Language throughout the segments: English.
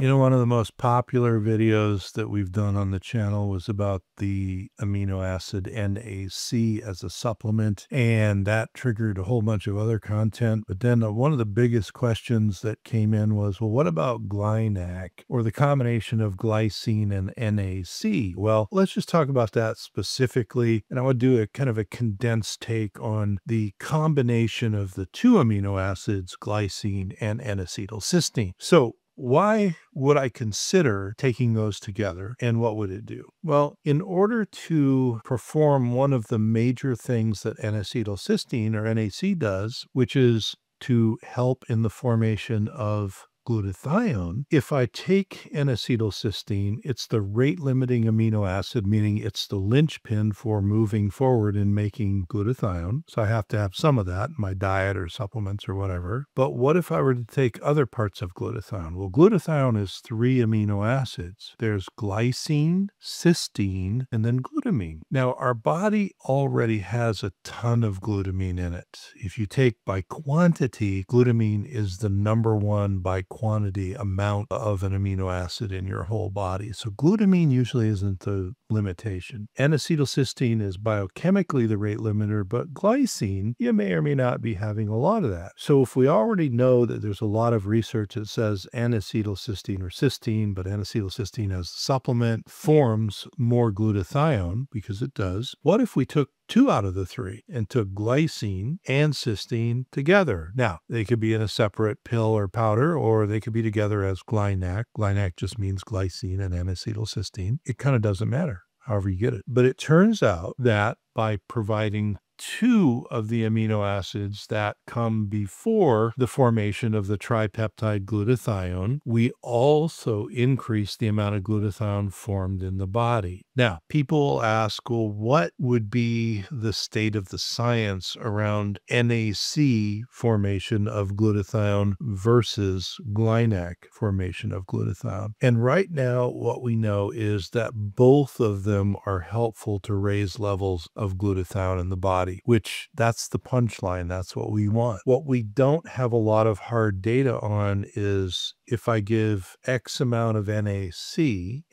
You know, one of the most popular videos that we've done on the channel was about the amino acid NAC as a supplement, and that triggered a whole bunch of other content. But then one of the biggest questions that came in was, well, what about GlyNAC or the combination of glycine and NAC? Well, let's just talk about that specifically, and I would do a kind of a condensed take on the combination of the two amino acids, glycine and N-acetylcysteine. So why would I consider taking those together, and what would it do? Well, in order to perform one of the major things that N-acetylcysteine or NAC does, which is to help in the formation of glutathione, if I take N-acetylcysteine, it's the rate-limiting amino acid, meaning it's the linchpin for moving forward in making glutathione. So I have to have some of that in my diet or supplements or whatever. But what if I were to take other parts of glutathione? Well, glutathione is three amino acids. There's glycine, cysteine, and then glutamine. Now, our body already has a ton of glutamine in it. If you take by quantity, glutamine is the number one by quantity amount of an amino acid in your whole body. So glutamine usually isn't the limitation. N-acetylcysteine is biochemically the rate limiter, but glycine, you may or may not be having a lot of that. So if we already know that there's a lot of research that says N-acetylcysteine or cysteine, but N-acetylcysteine as a supplement forms more glutathione, because it does, what if we took two out of the three and took glycine and cysteine together? Now, they could be in a separate pill or powder, or they could be together as GlyNAC. GlyNAC just means glycine and N-acetylcysteine. It kind of doesn't matter, however you get it. But it turns out that by providing two of the amino acids that come before the formation of the tripeptide glutathione, we also increase the amount of glutathione formed in the body. Now, people ask, well, what would be the state of the science around NAC formation of glutathione versus GlyNAC formation of glutathione? And right now, what we know is that both of them are helpful to raise levels of glutathione in the body, which that's the punchline. That's what we want. What we don't have a lot of hard data on is if I give X amount of NAC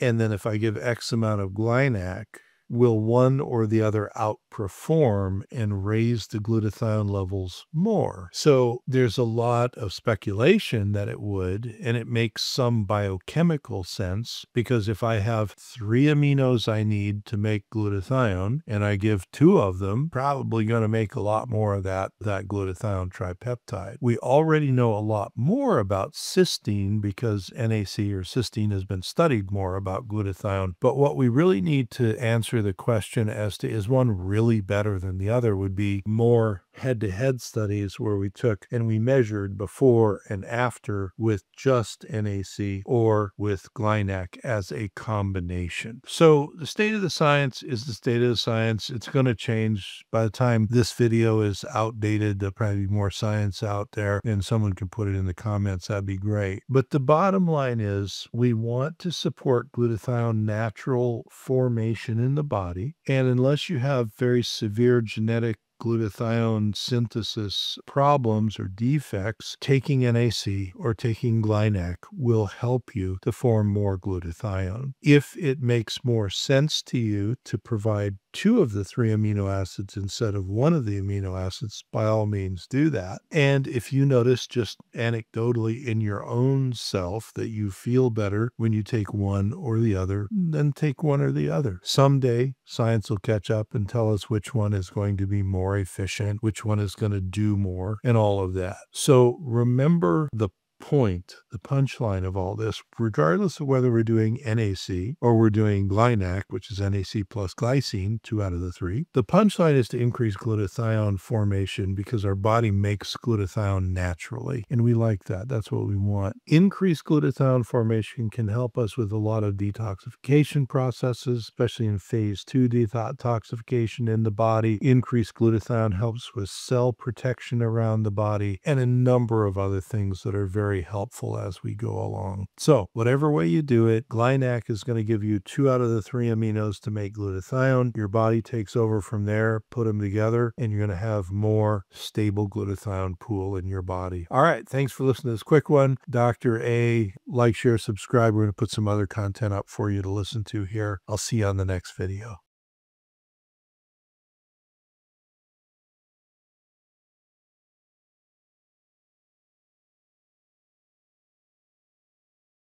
and then if I give X amount of GlyNAC, will one or the other outperform and raise the glutathione levels more? So there's a lot of speculation that it would, and it makes some biochemical sense, because if I have three aminos I need to make glutathione and I give two of them, probably going to make a lot more of that glutathione tripeptide. We already know a lot more about cysteine because NAC or cysteine has been studied more about glutathione, but what we really need to answer the question as to is one really better than the other would be more head-to-head studies where we took and we measured before and after with just NAC or with GlyNAC as a combination. So the state of the science is the state of the science. It's going to change. By the time this video is outdated, there'll probably be more science out there, and someone can put it in the comments. That'd be great. But the bottom line is we want to support glutathione natural formation in the body, and unless you have very severe genetic glutathione synthesis problems or defects, taking NAC or taking GlyNAC will help you to form more glutathione. If it makes more sense to you to provide two of the three amino acids instead of one of the amino acids, by all means do that. And if you notice just anecdotally in your own self that you feel better when you take one or the other, then take one or the other. Someday science will catch up and tell us which one is going to be more efficient, which one is going to do more, and all of that. So remember the point, the punchline of all this, regardless of whether we're doing NAC or we're doing GlyNAC, which is NAC plus glycine, two out of the three, the punchline is to increase glutathione formation because our body makes glutathione naturally. And we like that. That's what we want. Increased glutathione formation can help us with a lot of detoxification processes, especially in phase 2 detoxification in the body. Increased glutathione helps with cell protection around the body and a number of other things that are very very helpful as we go along. So whatever way you do it, GlyNAC is going to give you 2 out of the 3 aminos to make glutathione. Your body takes over from there, put them together, and you're going to have more stable glutathione pool in your body. All right. Thanks for listening to this quick one. Dr. A, like, share, subscribe. We're going to put some other content up for you to listen to here. I'll see you on the next video.